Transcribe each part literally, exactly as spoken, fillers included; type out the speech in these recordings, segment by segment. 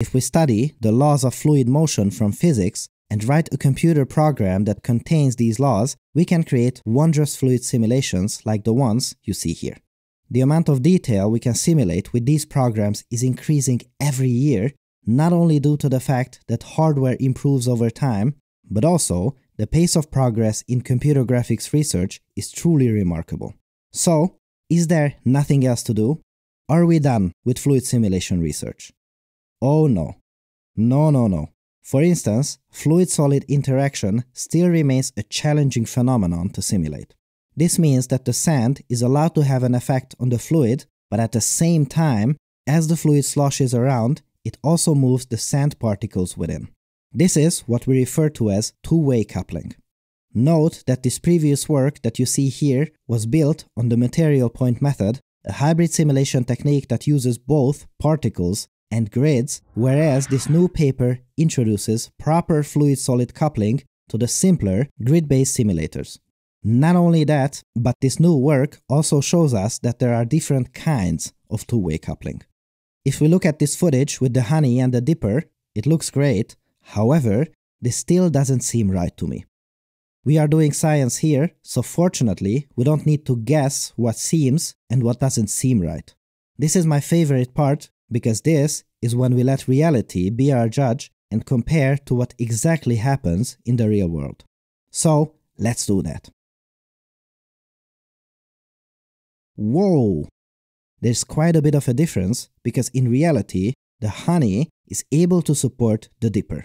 If we study the laws of fluid motion from physics and write a computer program that contains these laws, we can create wondrous fluid simulations like the ones you see here. The amount of detail we can simulate with these programs is increasing every year, not only due to the fact that hardware improves over time, but also the pace of progress in computer graphics research is truly remarkable. So, is there nothing else to do? Are we done with fluid simulation research? Oh no. No, no, no. For instance, fluid-solid interaction still remains a challenging phenomenon to simulate. This means that the sand is allowed to have an effect on the fluid, but at the same time, as the fluid sloshes around, it also moves the sand particles within. This is what we refer to as two-way coupling. Note that this previous work that you see here was built on the material point method, a hybrid simulation technique that uses both particles and grids, whereas this new paper introduces proper fluid-solid coupling to the simpler grid-based simulators. Not only that, but this new work also shows us that there are different kinds of two-way coupling. If we look at this footage with the honey and the dipper, it looks great, however, this still doesn't seem right to me. We are doing science here, so fortunately, we don't need to guess what seems and what doesn't seem right. This is my favorite part, because this is when we let reality be our judge and compare to what exactly happens in the real world. So, let's do that. Whoa! There's quite a bit of a difference, because in reality, the honey is able to support the dipper.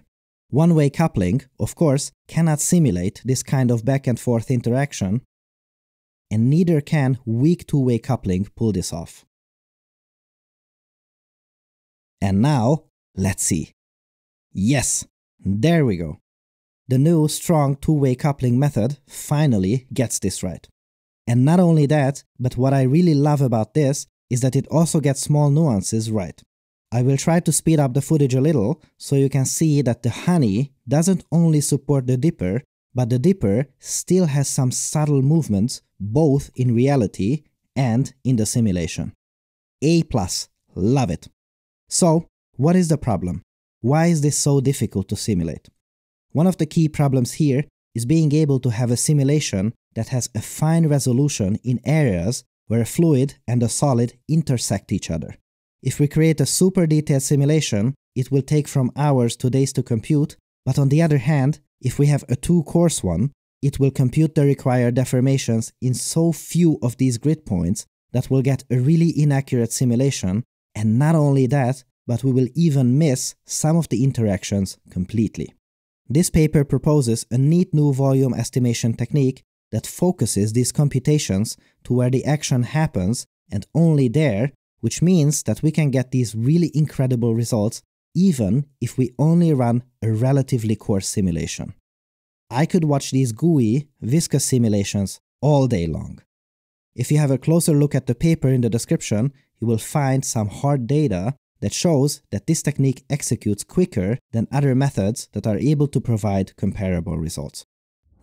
One-way coupling, of course, cannot simulate this kind of back-and-forth interaction, and neither can weak two-way coupling pull this off. And now, let's see. Yes, there we go. The new strong two-way coupling method finally gets this right. And not only that, but what I really love about this is that it also gets small nuances right. I will try to speed up the footage a little, so you can see that the honey doesn't only support the dipper, but the dipper still has some subtle movements both in reality and in the simulation. A plus, love it! So, what is the problem? Why is this so difficult to simulate? One of the key problems here is being able to have a simulation that has a fine resolution in areas where a fluid and a solid intersect each other. If we create a super detailed simulation, it will take from hours to days to compute, but on the other hand, if we have a two-course one, it will compute the required deformations in so few of these grid points that we'll get a really inaccurate simulation. And not only that, but we will even miss some of the interactions completely. This paper proposes a neat new volume estimation technique that focuses these computations to where the action happens and only there, which means that we can get these really incredible results even if we only run a relatively coarse simulation. I could watch these gooey, viscous simulations all day long. If you have a closer look at the paper in the description, you will find some hard data that shows that this technique executes quicker than other methods that are able to provide comparable results.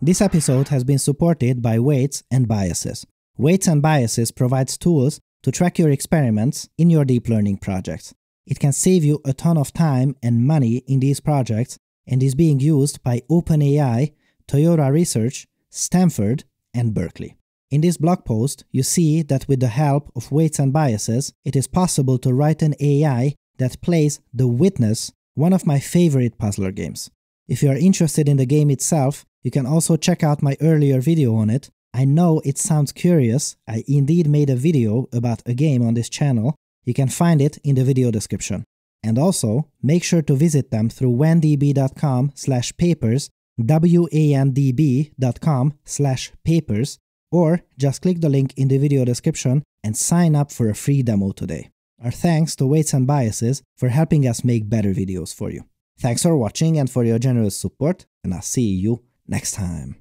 This episode has been supported by Weights and Biases. Weights and Biases provides tools to track your experiments in your deep learning projects. It can save you a ton of time and money in these projects and is being used by OpenAI, Toyota Research, Stanford, and Berkeley. In this blog post, you see that with the help of Weights and Biases, it is possible to write an A I that plays The Witness, one of my favorite puzzler games. If you are interested in the game itself, you can also check out my earlier video on it. I know it sounds curious, I indeed made a video about a game on this channel. You can find it in the video description. And also, make sure to visit them through wandb dot com slash papers, w a n d b dot com slash papers, or just click the link in the video description and sign up for a free demo today. Our thanks to Weights and Biases for helping us make better videos for you. Thanks for watching and for your generous support, and I'll see you next time.